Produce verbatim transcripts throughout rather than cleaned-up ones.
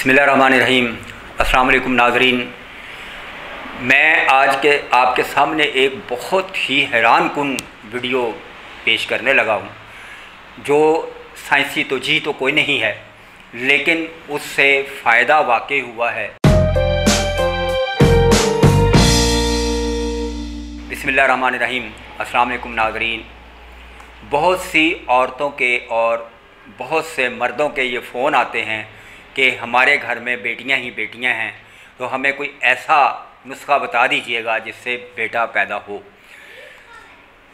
बिस्मिल्लाहिर्रहमानिर्रहीम। अस्सलाम वालेकुम नाजरीन। मैं आज के आपके सामने एक बहुत ही हैरान कुन वीडियो पेश करने लगा हूँ, जो साइंसी तो जी तो कोई नहीं है, लेकिन उससे फ़ायदा वाकई हुआ है। बिस्मिल्लाहिर्रहमानिर्रहीम। अस्सलाम वालेकुम नाजरीन। बहुत सी औरतों के और बहुत से मर्दों के ये फ़ोन आते हैं कि हमारे घर में बेटियां ही बेटियां हैं, तो हमें कोई ऐसा नुस्खा बता दीजिएगा जिससे बेटा पैदा हो।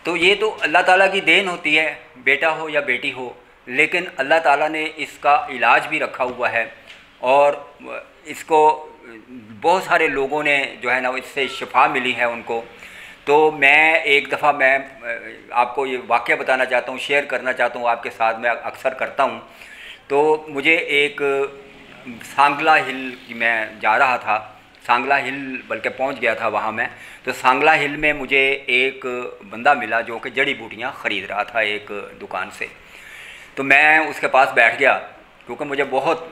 तो ये तो अल्लाह ताला की देन होती है, बेटा हो या बेटी हो, लेकिन अल्लाह ताला ने इसका इलाज भी रखा हुआ है और इसको बहुत सारे लोगों ने जो है ना इससे शिफा मिली है उनको। तो मैं एक दफ़ा मैं आपको ये वाक़या बताना चाहता हूँ, शेयर करना चाहता हूँ आपके साथ, मैं अक्सर करता हूँ। तो मुझे एक सांगला हिल की मैं जा रहा था, सांगला हिल बल्कि पहुंच गया था वहां मैं। तो सांगला हिल में मुझे एक बंदा मिला जो कि जड़ी बूटियां ख़रीद रहा था एक दुकान से। तो मैं उसके पास बैठ गया क्योंकि मुझे बहुत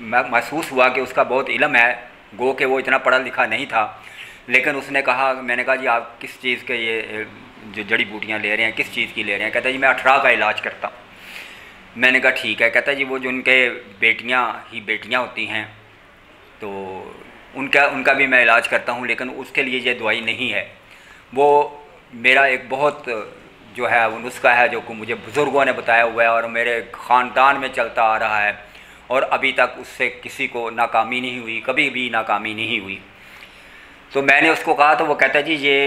महसूस हुआ कि उसका बहुत इलम है, गो कि वो इतना पढ़ा लिखा नहीं था। लेकिन उसने कहा, मैंने कहा जी आप किस चीज़ के ये जो जड़ी बूटियाँ ले रहे हैं, किस चीज़ की ले रहे हैं? कहता जी मैं अठरा का इलाज करता हूँ। मैंने कहा ठीक है। कहता जी वो जो उनके बेटियां ही बेटियां होती हैं तो उनका उनका भी मैं इलाज करता हूं, लेकिन उसके लिए ये दवाई नहीं है। वो मेरा एक बहुत जो है वो नुस्खा है जो को मुझे बुज़ुर्गों ने बताया हुआ है और मेरे ख़ानदान में चलता आ रहा है और अभी तक उससे किसी को नाकामी नहीं हुई, कभी भी नाकामी नहीं हुई। तो मैंने उसको कहा तो वो कहता जी ये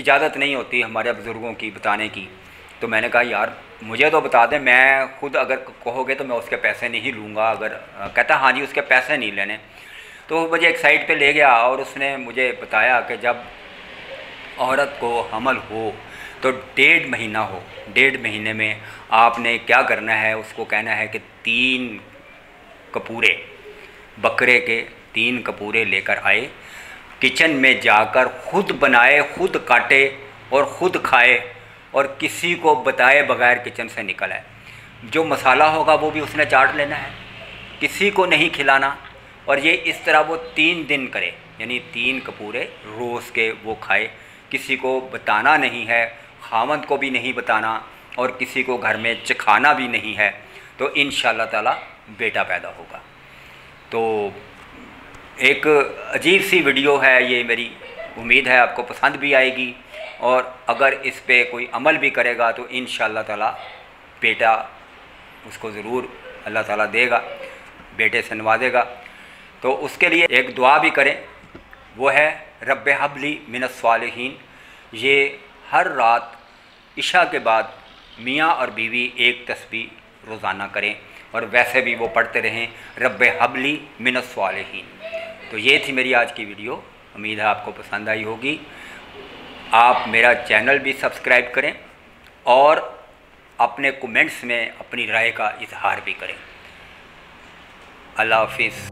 इजाज़त नहीं होती हमारे बुज़ुर्गों की बताने की। तो मैंने कहा यार मुझे तो बता दें, मैं खुद अगर कहोगे तो मैं उसके पैसे नहीं लूँगा। अगर कहता हाँ जी उसके पैसे नहीं लेने। तो मुझे एक साइड पे ले गया और उसने मुझे बताया कि जब औरत को हमल हो तो डेढ़ महीना हो, डेढ़ महीने में आपने क्या करना है, उसको कहना है कि तीन कपूरे बकरे के तीन कपूरे लेकर आए, किचन में जाकर खुद बनाए, खुद काटे और ख़ुद खाए और किसी को बताए बगैर किचन से निकल आए। जो मसाला होगा वो भी उसने चाट लेना है, किसी को नहीं खिलाना। और ये इस तरह वो तीन दिन करे, यानी तीन कपूरे रोज़ के वो खाए, किसी को बताना नहीं है, खावंद को भी नहीं बताना और किसी को घर में चखाना भी नहीं है। तो इंशाल्लाह ताला बेटा पैदा होगा। तो एक अजीब सी वीडियो है ये मेरी, उम्मीद है आपको पसंद भी आएगी और अगर इस पे कोई अमल भी करेगा तो इंशाल्लाह ताला बेटा उसको ज़रूर अल्लाह ताला देगा, बेटे से नवाजेगा। तो उसके लिए एक दुआ भी करें, वो है रब्बे हबली मिनस्वालिहीन। ये हर रात इशा के बाद मियाँ और बीवी एक तस्बीह रोज़ाना करें और वैसे भी वो पढ़ते रहें रब्बे हबली मिनस्वालिहीन। तो ये थी मेरी आज की वीडियो, उम्मीद है आपको पसंद आई होगी। आप मेरा चैनल भी सब्सक्राइब करें और अपने कमेंट्स में अपनी राय का इजहार भी करें। अल्लाह हाफिज़।